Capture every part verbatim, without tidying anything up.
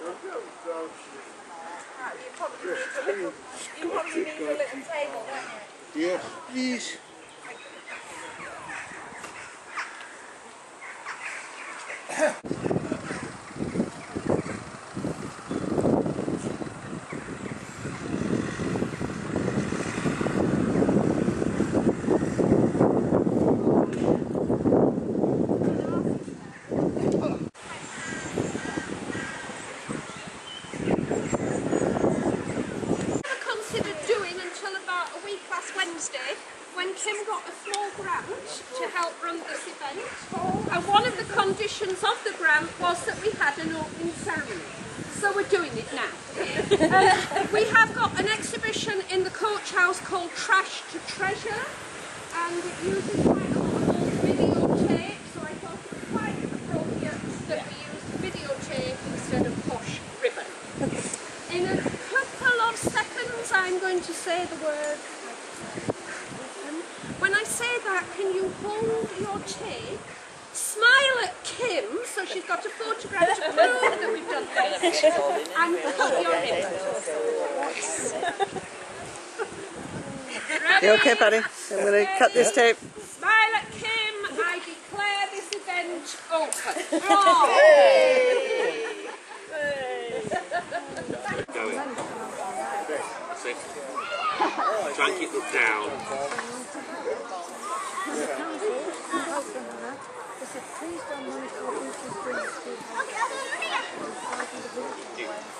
You probably need a little, you probably need a little table, don't you? Yes, please. When Kim got a small grant to help run this event, and one of the conditions of the grant was that we had an opening ceremony. So we're doing it now. Uh, we have got an exhibition in the Coach House called Trash to Treasure, and it uses quite a lot of old videotape, so I thought it was quite appropriate that we used videotape instead of posh ribbon. In a couple of seconds I'm going to say the word. When I say that, can you hold your tape, smile at Kim, so she's got a photograph to prove that we've done this, and put your hand. You okay, Patty? I'm going to cut this tape. Smile at Kim, I declare this event open. Oh. Try and keep it down. You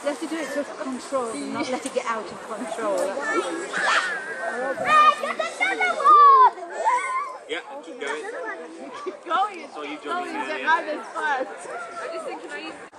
have to do it sort of control, not let it get out of control. Yeah, keep going. Keep going. So you jumping in. I just think I